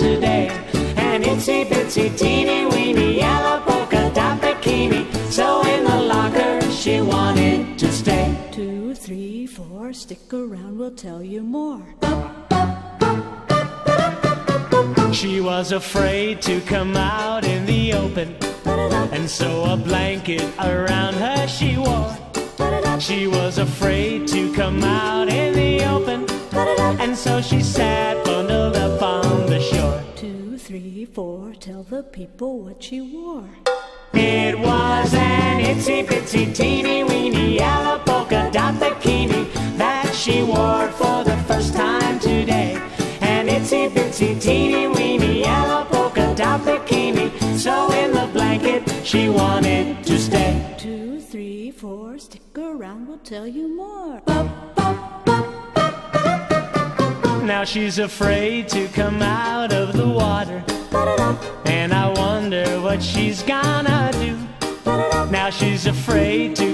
today. An itsy bitsy teeny weeny yellow polka dot bikini, so in the locker she wanted to stay. 2, 3, 4, stick around, we'll tell you more. She was afraid to come out in the open, and so a blanket around her she wore. She was afraid to come out in the open, and so she sat bundled up on the shore. 2, 3, 4, tell the people what she wore. It was an itsy bitsy teeny weeny yellow polka dot bikini that she wore for the first time today. An itsy bitsy teeny weeny yellow polka dot bikini, so in the blanket she wanted to stay. 2, 3, 4, stick around, we'll tell you more. Now she's afraid to come out of the water, and I wonder what she's gonna do. Now she's afraid to